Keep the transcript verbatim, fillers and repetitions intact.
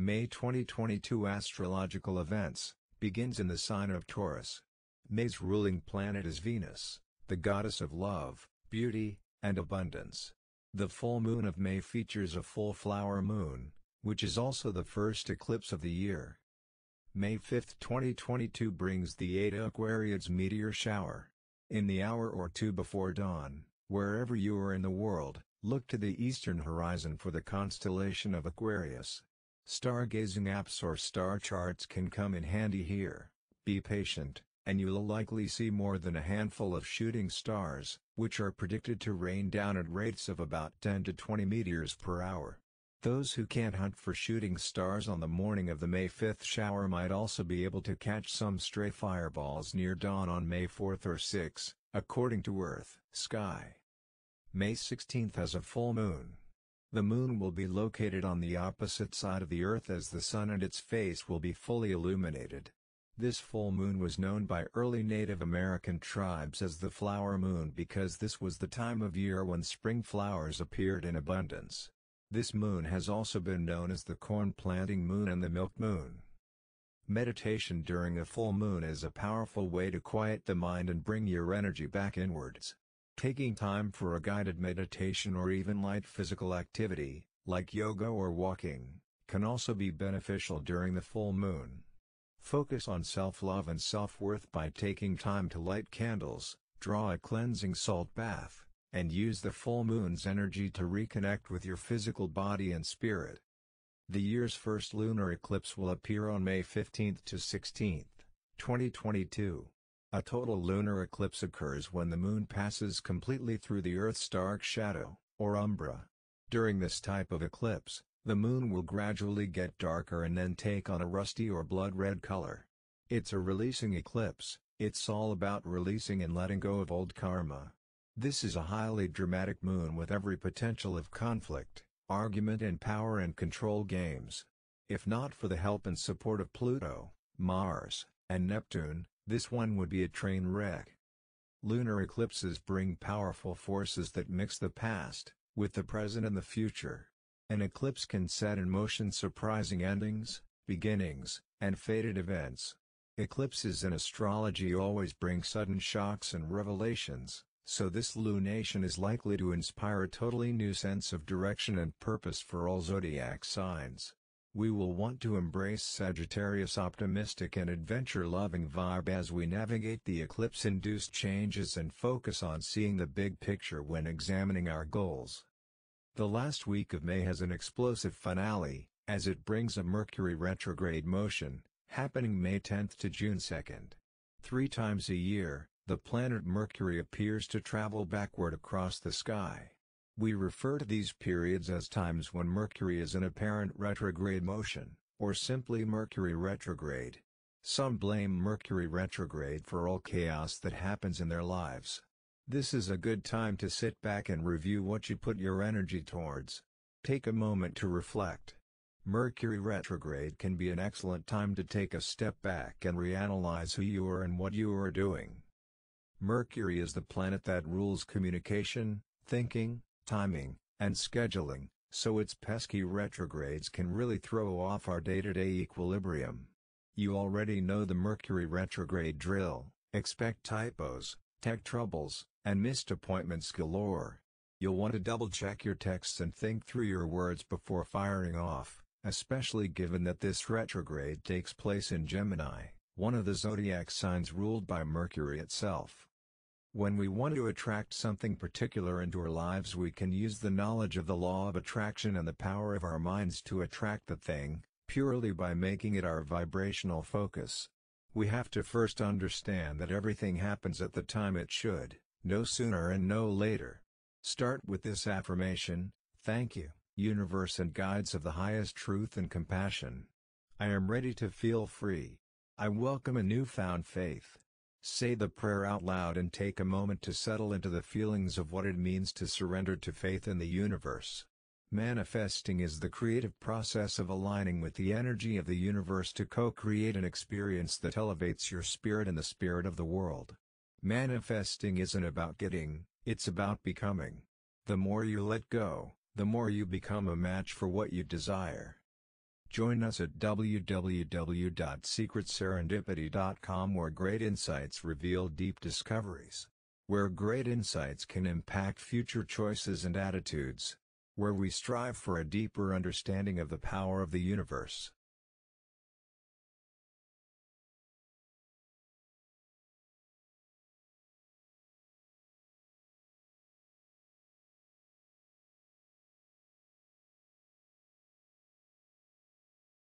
May twenty twenty-two astrological events, begins in the sign of Taurus. May's ruling planet is Venus, the goddess of love, beauty, and abundance. The full moon of May features a full flower moon, which is also the first eclipse of the year. May fifth twenty twenty-two brings the Eta Aquariids meteor shower. In the hour or two before dawn, wherever you are in the world, look to the eastern horizon for the constellation of Aquarius. Stargazing apps or star charts can come in handy here. Be patient, and you'll likely see more than a handful of shooting stars, which are predicted to rain down at rates of about ten to twenty meteors per hour. Those who can't hunt for shooting stars on the morning of the May fifth shower might also be able to catch some stray fireballs near dawn on May fourth or sixth, according to EarthSky. May sixteenth has a full moon. The moon will be located on the opposite side of the Earth as the sun, and its face will be fully illuminated. This full moon was known by early Native American tribes as the flower moon because this was the time of year when spring flowers appeared in abundance. This moon has also been known as the corn planting moon and the milk moon. Meditation during a full moon is a powerful way to quiet the mind and bring your energy back inwards. Taking time for a guided meditation or even light physical activity, like yoga or walking, can also be beneficial during the full moon. Focus on self-love and self-worth by taking time to light candles, draw a cleansing salt bath, and use the full moon's energy to reconnect with your physical body and spirit. The year's first lunar eclipse will appear on May fifteenth to sixteenth, twenty twenty-two. A total lunar eclipse occurs when the moon passes completely through the Earth's dark shadow, or umbra. During this type of eclipse, the moon will gradually get darker and then take on a rusty or blood-red color. It's a releasing eclipse. It's all about releasing and letting go of old karma. This is a highly dramatic moon with every potential of conflict, argument and power and control games. If not for the help and support of Pluto, Mars, and Neptune, this one would be a train wreck. Lunar eclipses bring powerful forces that mix the past with the present and the future. An eclipse can set in motion surprising endings, beginnings, and fated events. Eclipses in astrology always bring sudden shocks and revelations. So this lunation is likely to inspire a totally new sense of direction and purpose for all zodiac signs. We will want to embrace Sagittarius' optimistic and adventure-loving vibe as we navigate the eclipse-induced changes and focus on seeing the big picture when examining our goals. The last week of May has an explosive finale, as it brings a Mercury retrograde motion, happening May tenth to June second. Three times a year, the planet Mercury appears to travel backward across the sky. We refer to these periods as times when Mercury is in apparent retrograde motion, or simply Mercury retrograde. Some blame Mercury retrograde for all chaos that happens in their lives. This is a good time to sit back and review what you put your energy towards. Take a moment to reflect. Mercury retrograde can be an excellent time to take a step back and reanalyze who you are and what you are doing. Mercury is the planet that rules communication, thinking, timing, and scheduling, so its pesky retrogrades can really throw off our day-to-day equilibrium. You already know the Mercury retrograde drill. Expect typos, tech troubles, and missed appointments galore. You'll want to double-check your texts and think through your words before firing off, especially given that this retrograde takes place in Gemini, one of the zodiac signs ruled by Mercury itself. When we want to attract something particular into our lives, we can use the knowledge of the law of attraction and the power of our minds to attract the thing, purely by making it our vibrational focus. We have to first understand that everything happens at the time it should, no sooner and no later. Start with this affirmation: thank you, universe and guides of the highest truth and compassion. I am ready to feel free. I welcome a newfound faith. Say the prayer out loud and take a moment to settle into the feelings of what it means to surrender to faith in the universe. Manifesting is the creative process of aligning with the energy of the universe to co-create an experience that elevates your spirit and the spirit of the world. Manifesting isn't about getting, it's about becoming. The more you let go, the more you become a match for what you desire. Join us at w w w dot secret serendipity dot com, where great insights reveal deep discoveries, where great insights can impact future choices and attitudes, where we strive for a deeper understanding of the power of the universe.